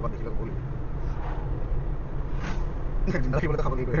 Bapak dikilang kulit. Nggak gimana kabar gitu ya.